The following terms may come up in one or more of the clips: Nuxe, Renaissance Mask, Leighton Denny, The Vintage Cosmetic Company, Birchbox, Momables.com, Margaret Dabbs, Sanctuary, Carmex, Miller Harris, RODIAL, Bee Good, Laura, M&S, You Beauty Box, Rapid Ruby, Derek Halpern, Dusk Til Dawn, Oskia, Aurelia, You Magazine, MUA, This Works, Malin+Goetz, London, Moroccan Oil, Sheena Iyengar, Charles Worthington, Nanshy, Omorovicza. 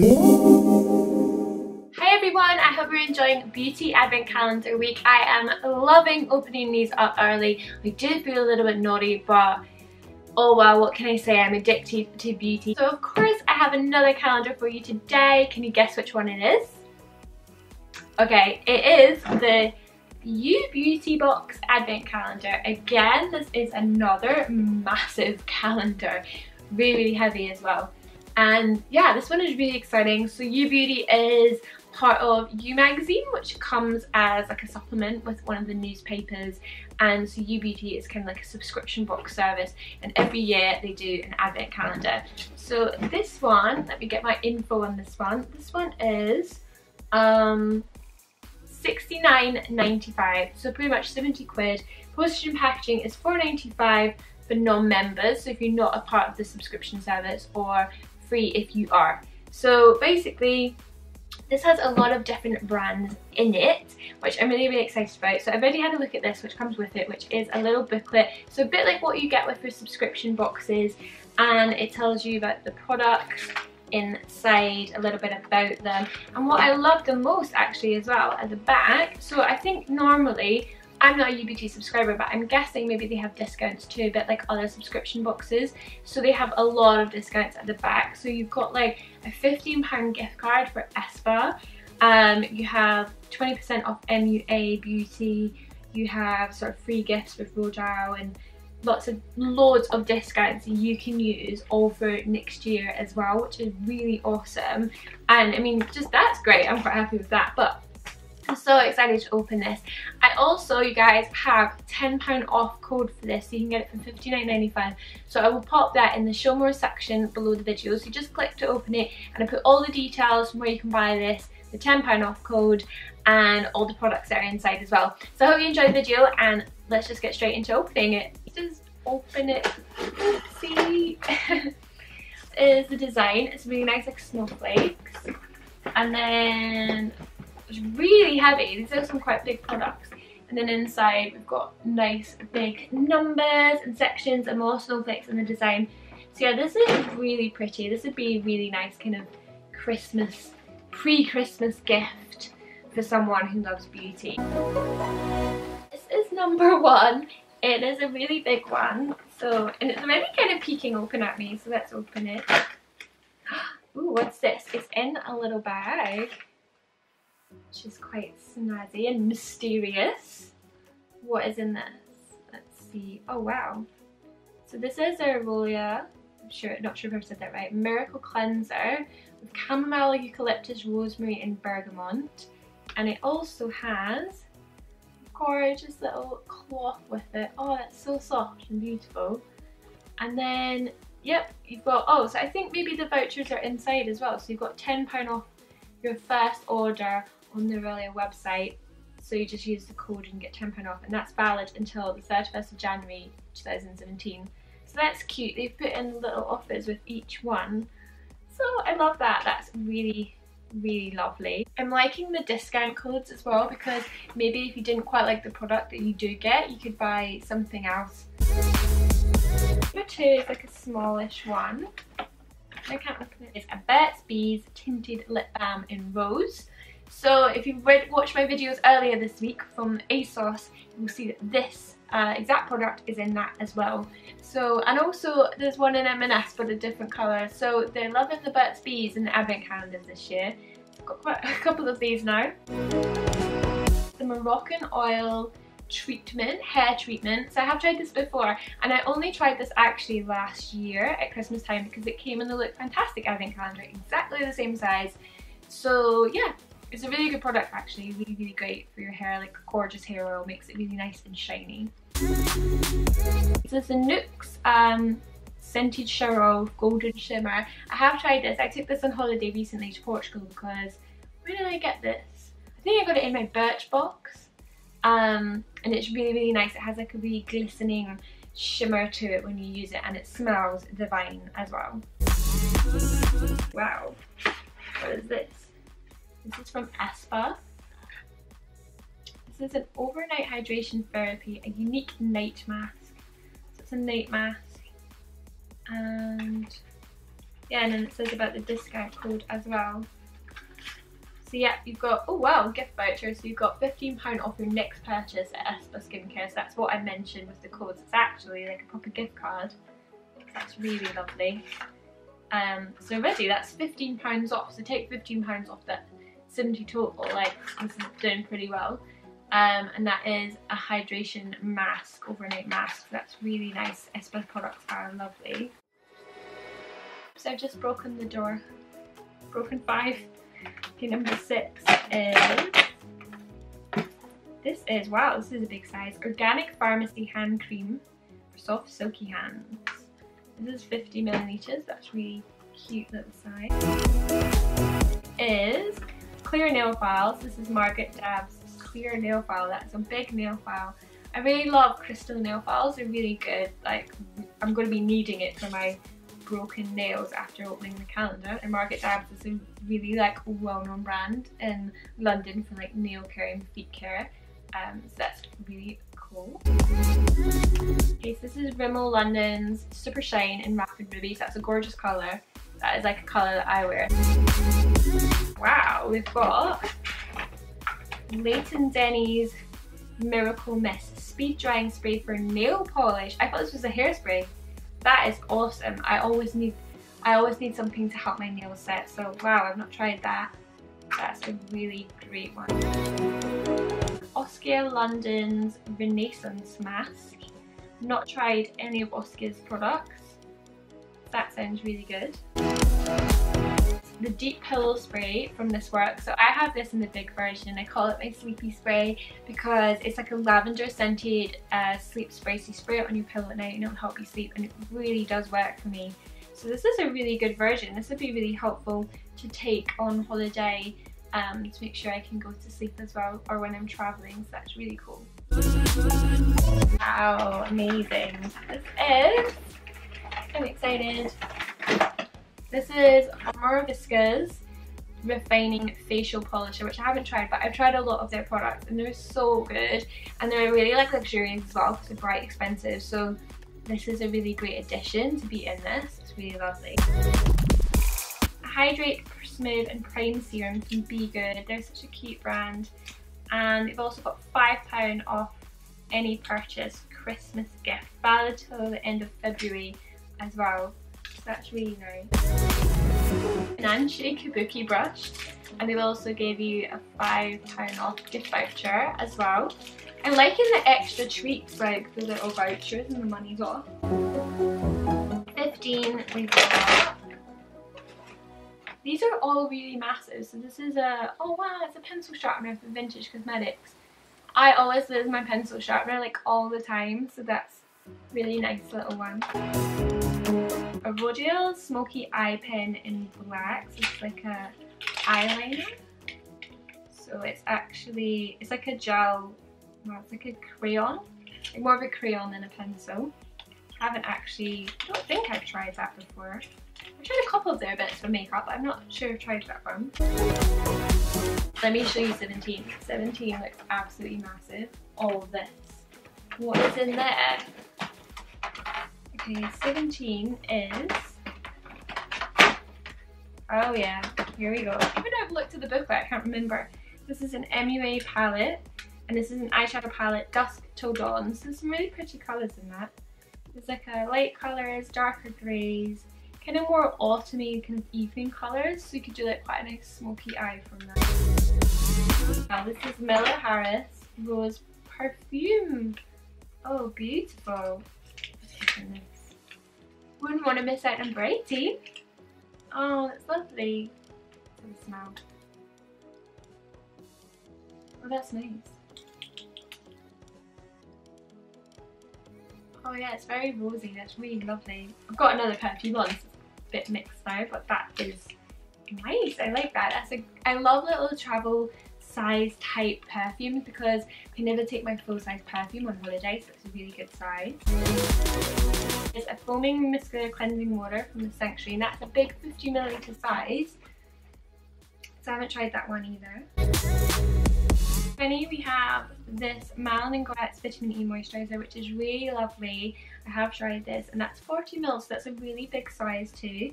Hi everyone, I hope you're enjoying Beauty Advent Calendar Week. I am loving opening these up early. I did feel a little bit naughty, but oh well, what can I say? I'm addicted to beauty. So of course I have another calendar for you today. Can you guess which one it is? Okay, it is the You Beauty Box Advent Calendar. Again, this is another massive calendar, really heavy as well. And yeah, this one is really exciting. So You Beauty is part of You Magazine, which comes as like a supplement with one of the newspapers. And so You Beauty is kind of like a subscription box service. And every year they do an advent calendar. So this one, let me get my info on this one. This one is £69.95. So pretty much 70 quid. Postage and packaging is £4.95 for non-members. So if you're not a part of the subscription service, or free if you are. So basically this has a lot of different brands in it, which I'm really, really excited about. So I've already had a look at this, which comes with it, which is a little booklet. So a bit like what you get with your subscription boxes, and it tells you about the products inside, a little bit about them. And what I love the most actually as well at the back, so I think normally, I'm not a You Beauty subscriber, but I'm guessing maybe they have discounts too, but like other subscription boxes. So they have a lot of discounts at the back. So you've got like a £15 gift card for ESPA. You have 20% off MUA Beauty. You have sort of free gifts with RODIAL and loads of discounts you can use over next year as well, which is really awesome. And I mean, just that's great. I'm quite happy with that. But I'm so excited to open this. I also, you guys, have £10 off code for this, so you can get it for £59.95. So I will pop that in the show more section below the video. So you just click to open it, and I put all the details from where you can buy this, the £10 off code, and all the products that are inside as well. So I hope you enjoyed the video, and let's just get straight into opening it. Just open it. Oopsie. Is the design. It's really nice, like snowflakes, and then. It's really heavy. These are some quite big products. And then inside we've got nice big numbers and sections and more snowflakes in the design. So yeah, this is really pretty. This would be a really nice kind of Christmas, pre-Christmas gift for someone who loves beauty. This is number one. It is a really big one. So, and it's already kind of peeking open at me, so let's open it. Ooh, what's this? It's in a little bag, which is quite snazzy and mysterious. What is in this? Let's see. Oh wow. So this is a Aurelia, I'm sure, not sure if I've said that right, Miracle Cleanser with chamomile, eucalyptus, rosemary and bergamot. And it also has a gorgeous little cloth with it. Oh, that's so soft and beautiful. And then, yep, you've got, oh, so I think maybe the vouchers are inside as well. So you've got £10 off your first order on the Aurelia website, so you just use the code and get £10 off, and that's valid until the 31st of January 2017. So that's cute. They've put in little offers with each one, so I love that. That's really, really lovely. I'm liking the discount codes as well, because maybe if you didn't quite like the product that you do get, you could buy something else. Number two is like a smallish one. I can't look at it. It's a Burt's Bees Tinted Lip Balm in Rose. So if you've watched my videos earlier this week from ASOS, you'll see that this exact product is in that as well. So, and also there's one in M&S but a different colour. So they're loving the Burt's Bees in the advent calendar this year. I've got quite a couple of these now. The Moroccan Oil treatment, hair treatment. So I have tried this before, and I only tried this actually last year at Christmas time, because it came in the Look Fantastic advent calendar, exactly the same size. So yeah, it's a really good product actually, really, really great for your hair, like gorgeous hair oil, makes it really nice and shiny. So it's a Nuxe Scented Shower Oil Golden Shimmer. I have tried this. I took this on holiday recently to Portugal, because where did I get this? I think I got it in my Birchbox. And it's really, really nice. It has like a really glistening shimmer to it when you use it, and it smells divine as well. Wow, what is this? This is from ESPA. This is an overnight hydration therapy, a unique night mask. So it's a night mask, and Yeah, and then it says about the discount code as well. So yeah, you've got, oh wow, gift voucher. So you've got £15 off your next purchase at ESPA Skincare. So that's what I mentioned with the codes. It's actually like a proper gift card. That's really lovely. So already that's £15 off. So take £15 off that 70 total. Like, this is doing pretty well. And that is a hydration mask, overnight mask. That's really nice. ESPA products are lovely. So I've just broken the door. Broken 5. Okay, number 6 is, this is, wow, this is a big size. Organic Pharmacy Hand Cream for Soft Silky Hands. This is 50ml, that's really cute little size. Is Clear Nail Files. This is Margaret Dabbs Clear Nail File. That's a big nail file. I really love crystal nail files. They're really good. Like, I'm going to be needing it for my broken nails after opening the calendar. And Margaret Dabbs is a really like well-known brand in London for like nail care and feet care, so that's really cool. Okay, so this is Rimmel London's Super Shine in Rapid Ruby. So that's a gorgeous colour. That is like a colour that I wear. Wow, we've got Leighton Denny's Miracle Mist Speed Drying Spray for Nail Polish. I thought this was a hairspray. That is awesome. I always need something to help my nails set, so wow, I've not tried that. That's a really great one. Oskia London's Renaissance Mask. Not tried any of Oskia's products. That sounds really good. The Deep Pillow Spray from This Works. So I have this in the big version. I call it my sleepy spray because it's like a lavender scented sleep spray. So you spray it on your pillow at night and it'll help you sleep, and it really does work for me. So this is a really good version. This would be really helpful to take on holiday to make sure I can go to sleep as well, or when I'm traveling, so that's really cool. Wow, amazing. This is, I'm excited. This is Omorovicza's Refining Facial Polisher, which I haven't tried, but I've tried a lot of their products and they're so good, and they're really like luxurious as well because they're bright expensive, so this is a really great addition to be in this. It's really lovely. Hydrate, Smooth and Prime Serum from Bee Good. They're such a cute brand, and they've also got £5 off any purchase Christmas gift, valid till the end of February as well. That's really nice. Nanshy Kabuki Brush, and they will also give you a £5 off gift voucher as well. I'm liking the extra treats, like the little vouchers and the money's off. 15 we've got. These are all really massive. So this is a, oh wow, it's a pencil sharpener for Vintage Cosmetics. I always lose my pencil sharpener like all the time, so that's a really nice little one. A RODIAL Smoky Eye Pen in black. So it's like a eyeliner. So it's actually, it's like a gel, well, it's like a crayon. Like more of a crayon than a pencil. Haven't actually, I don't think I've tried that before. I've tried a couple of their bits for makeup, but I'm not sure I've tried that one. Let me show you 17. 17 looks absolutely massive. All of this. What is in there? Okay, 17 is, oh yeah, here we go. Even though I've looked at the booklet, I can't remember. This is an MUA palette, and this is an eyeshadow palette, Dusk Till Dawn. So there's some really pretty colours in that. There's like a light colours, darker greys, kind of more autumny kind of evening colours, so you could do like quite a nice smoky eye from that. Now this is Miller Harris Rose Perfume. Oh, beautiful. Wouldn't want to miss out on Brighty. Oh, that's lovely. Let's smell. Oh, that's nice. Oh yeah, it's very rosy. That's really lovely. I've got another perfume on. It's a bit mixed now, but that is nice. I like that. That's a, I love little travel size type perfumes because I can never take my full size perfume on holiday, so it's a really good size. It's a foaming muscular cleansing water from the Sanctuary, and that's a big 50ml size. So I haven't tried that one either. Honey, we have this Malin+Goetz Vitamin E Moisturiser, which is really lovely. I have tried this and that's 40ml, so that's a really big size too.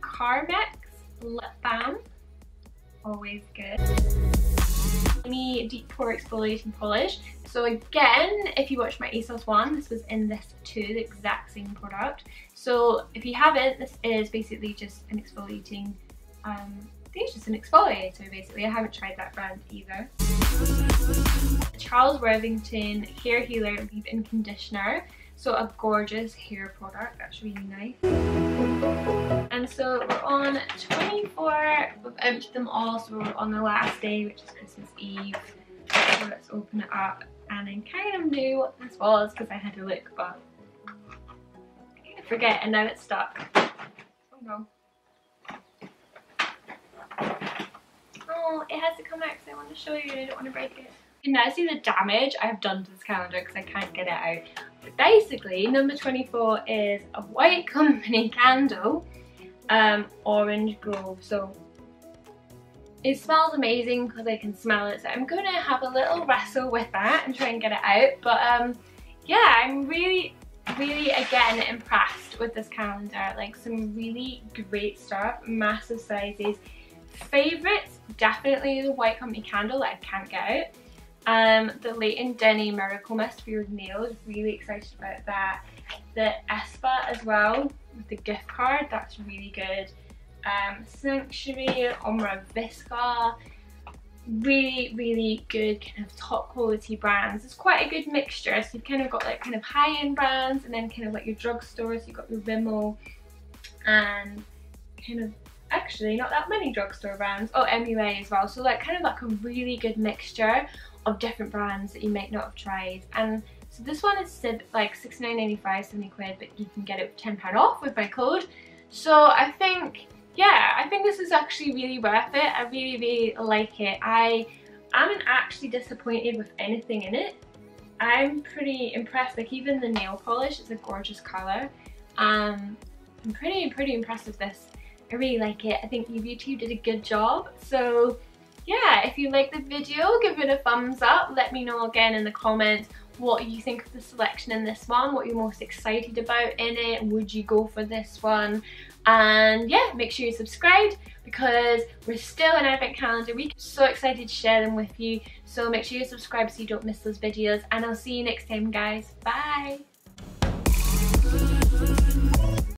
Carmex Lip Balm, always good. Mini Deep Pore Exfoliating Polish. So again, if you watched my ASOS one, this was in this too, the exact same product. So if you haven't, this is basically just an exfoliating, I think it's just an exfoliator basically. I haven't tried that brand either. Charles Worthington Hair Healer Leave-In Conditioner. So a gorgeous hair product, that's really nice. And so we're on 24, we've emptied them all, so we're on the last day, which is Christmas Eve. So let's open it up, and I kind of knew what this was because I had to look, but I kind of forget, and now it's stuck. Oh no. Oh, it has to come out because I want to show you and I don't want to break it. You can now see the damage I've done to this calendar because I can't get it out. But basically, number 24 is a White Company candle, orange grove. So it smells amazing because I can smell it. So I'm going to have a little wrestle with that and try and get it out. But yeah, I'm really again impressed with this calendar. Like some really great stuff, massive sizes. Favorites, definitely the White Company candle that I can't get out. The Leighton Denny Miracle Mist for your nails, really excited about that. The ESPA as well, with the gift card, that's really good. Sanctuary, Omorovicza, really good kind of top quality brands. It's quite a good mixture, so you've kind of got like kind of high-end brands and then kind of like your drugstore, so you've got your Rimmel and kind of actually not that many drugstore brands. Oh, MUA as well, so like kind of like a really good mixture of different brands that you might not have tried. And so this one is like £69.95, 70 quid, but you can get it for £10 off with my code. So I think, yeah, I think this is actually really worth it. I really like it. I am actually disappointed with anything in it. I'm pretty impressed, like even the nail polish, it's a gorgeous colour. I'm pretty impressed with this. I really like it. I think You Beauty did a good job. So yeah, if you like the video, give it a thumbs up. Let me know again in the comments what you think of the selection in this one, what you're most excited about in it, would you go for this one? And yeah, make sure you subscribe because we're still in Advent Calendar Week. I'm so excited to share them with you. So make sure you subscribe so you don't miss those videos, and I'll see you next time, guys. Bye!